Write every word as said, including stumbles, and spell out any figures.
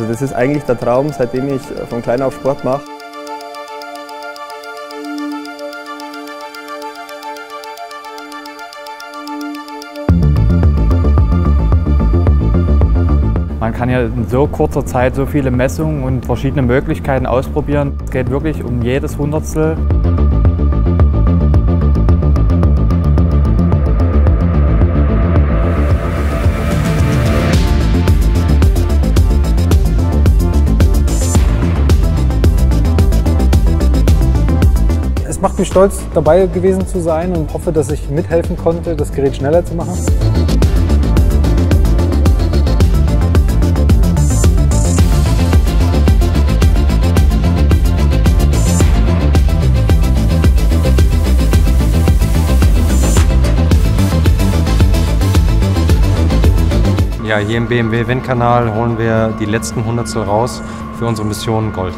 Also das ist eigentlich der Traum, seitdem ich von klein auf Sport mache. Man kann ja in so kurzer Zeit so viele Messungen und verschiedene Möglichkeiten ausprobieren. Es geht wirklich um jedes Hundertstel. Es macht mich stolz, dabei gewesen zu sein und hoffe, dass ich mithelfen konnte, das Gerät schneller zu machen. Ja, hier im B M W Windkanal holen wir die letzten Hundertstel raus für unsere Mission Gold.